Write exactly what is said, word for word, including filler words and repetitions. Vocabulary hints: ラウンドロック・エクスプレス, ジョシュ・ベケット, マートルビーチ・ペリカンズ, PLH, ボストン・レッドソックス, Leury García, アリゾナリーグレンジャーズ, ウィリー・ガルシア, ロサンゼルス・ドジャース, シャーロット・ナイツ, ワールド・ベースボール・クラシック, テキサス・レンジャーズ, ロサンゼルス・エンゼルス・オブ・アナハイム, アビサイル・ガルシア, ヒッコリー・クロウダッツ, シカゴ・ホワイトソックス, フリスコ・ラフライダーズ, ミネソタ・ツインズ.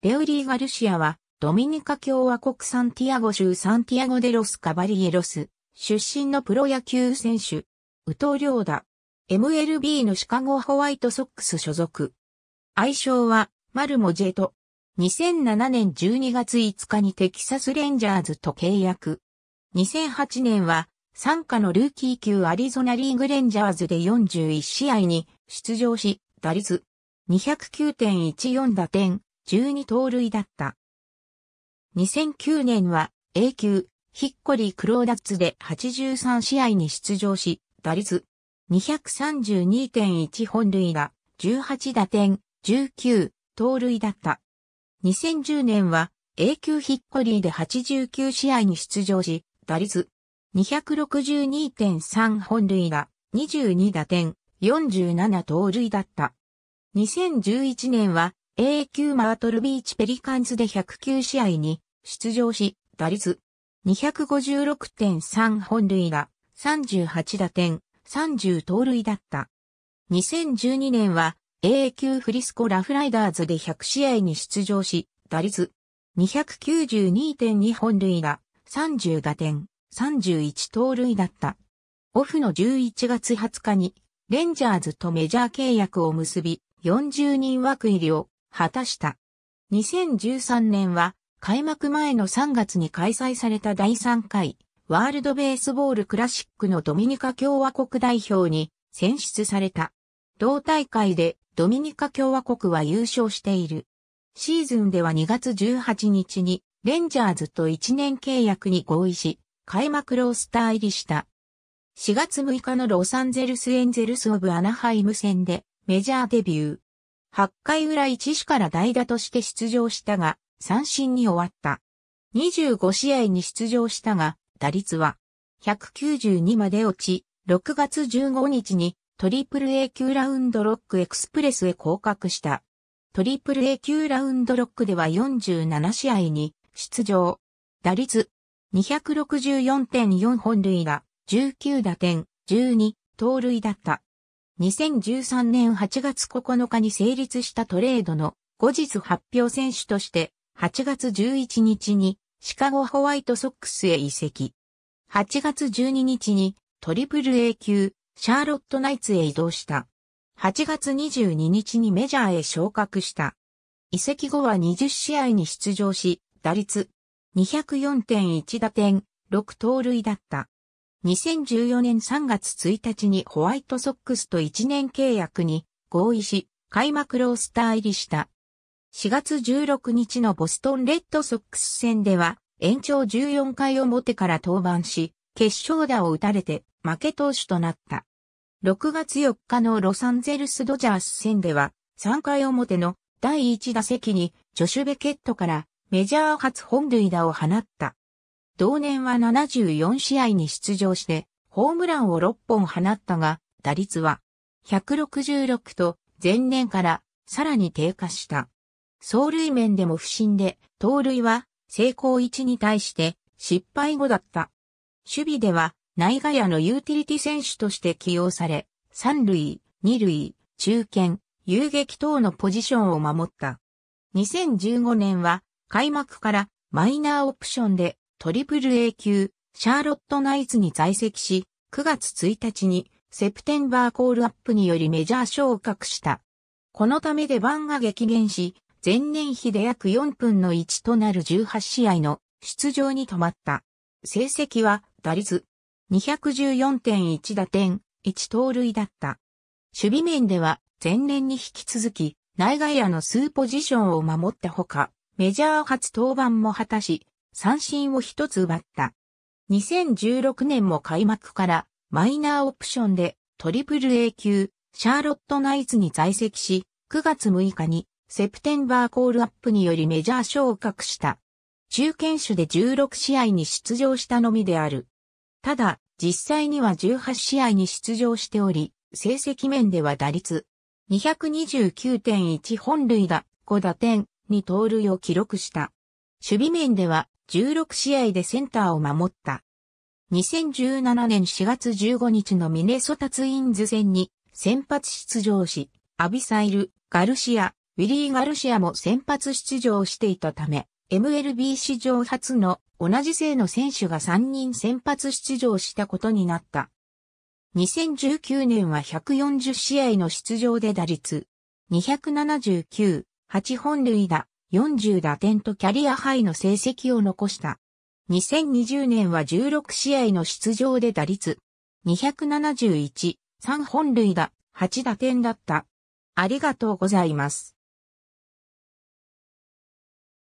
レウリー・ガルシアは、ドミニカ共和国サンティアゴ州サンティアゴデロス・カバリエロス、出身のプロ野球選手、右投両打。エムエルビー のシカゴホワイトソックス所属。愛称は、マルモジェト。にせんななねんじゅうにがついつかにテキサスレンジャーズと契約。にせんはちねんは、傘下のルーキー級アリゾナリーグレンジャーズでよんじゅういちしあいに出場し、打率 にひゃくきゅうてんいちよん 打点、じゅうにとうるいだった。にせんきゅうねんは A 級、ヒッコリー・クローダッツではちじゅうさんしあいに出場し、打率 にひゃくさんじゅうにてんいち 本塁打、じゅうはち打点、じゅうきゅうとうるいだった。にせんじゅうねんは A 級ヒッコリーではちじゅうきゅうしあいに出場し、打率 にひゃくろくじゅうにてんさん 本塁打、にじゅうに打点、よんじゅうなな盗塁だった。にせんじゅういちねんは A 級マートルビーチペリカンズでひゃくきゅうしあいに出場し、打率 にひゃくごじゅうろくてんさん 本塁打、さんじゅうはち打点、さんじゅう盗塁だった。にせんじゅうにねんは A 級フリスコラフライダーズでひゃくしあいに出場し、打率 にひゃくきゅうじゅうにてんに 本塁打、さんじゅう打点、さんじゅういち盗塁だった。オフのじゅういちがつはつかにレンジャーズとメジャー契約を結び、よんじゅうにんわく入りを果たした。にせんじゅうさんねんは開幕前のさんがつに開催されただいさんかいワールドベースボールクラシックのドミニカ共和国代表に選出された。同大会でドミニカ共和国は優勝している。シーズンではにがつじゅうはちにちにレンジャーズといちねんけいやくに合意し、開幕ロースター入りした。しがつむいかのロサンゼルスエンゼルスオブアナハイム戦でメジャーデビュー。はちかいうらいちしから代打として出場したが、三振に終わった。にじゅうごしあいに出場したが、打率はひゃくきゅうじゅうにまで落ち、ろくがつじゅうごにちにトリプルエー 級ラウンドロックエクスプレスへ降格した。トリプルエー 級ラウンドロックではよんじゅうななしあいに出場。打率 にひゃくろくじゅうよんてんよん 本塁打、じゅうきゅう打点、じゅうに盗塁だった。にせんじゅうさんねんはちがつここのかに成立したトレードの後日発表選手としてはちがつじゅういちにちにシカゴホワイトソックスへ移籍。はちがつじゅうににちにトリプルエー 級シャーロットナイツへ移動した。はちがつにじゅうににちにメジャーへ昇格した。移籍後はにじゅうしあいに出場し、打率 にひゃくよんてんいち 打点、ろく盗塁だった。にせんじゅうよねんさんがつついたちにホワイトソックスといちねんけいやくに合意し、開幕ロースター入りした。しがつじゅうろくにちのボストンレッドソックス戦では、延長じゅうよんかい表から登板し、決勝打を打たれて負け投手となった。ろくがつよっかのロサンゼルスドジャース戦では、さんかい表のだいいちだせきにジョシュ・ベケットからメジャー初本塁打を放った。同年はななじゅうよんしあいに出場して、ホームランをろっぽん放ったが、打率はひゃくろくじゅうろくと前年からさらに低下した。走塁面でも不振で、盗塁は成功いちに対して失敗ごだった。守備では内外野のユーティリティ選手として起用され、三塁、二塁、中堅、遊撃等のポジションを守った。にせんじゅうごねんは開幕からマイナーオプションで、トリプルエー 級、シャーロットナイツに在籍し、くがつついたちに、セプテンバーコールアップによりメジャー昇格した。このため出番が激減し、前年比で約よんぶんのいちとなるじゅうはちしあいの出場に止まった。成績は、打率 にひゃくじゅうよんてんいち 打点、いち盗塁だった。守備面では、前年に引き続き、内外野の数ポジションを守ったほか、メジャー初登板も果たし、三振を一つ奪った。にせんじゅうろくねんも開幕からマイナーオプションでトリプルエー 級シャーロットナイツに在籍し、くがつむいかにセプテンバーコールアップによりメジャー昇格した。中堅手でじゅうろくしあいに出場したのみである。ただ、実際にはじゅうはちしあいに出場しており、成績面では打率 にひゃくにじゅうきゅうてんいち 本塁打、ご打点、に盗塁を記録した。守備面では、じゅうろくしあいでセンターを守った。にせんじゅうななねんしがつじゅうごにちのミネソタツインズ戦に先発出場し、アビサイル・ガルシア、ウィリー・ガルシアも先発出場していたため、エムエルビー 史上初の同じ姓の選手がさんにん先発出場したことになった。にせんじゅうきゅうねんはひゃくよんじゅうしあいの出場で打率にーななきゅう、はちほんるいだ、よんじゅうだてんとキャリアハイの成績を残した。にせんにじゅうねんはじゅうろくしあいの出場で打率にーなないち、さんほんるいだ、はちだてんだった。ありがとうございます。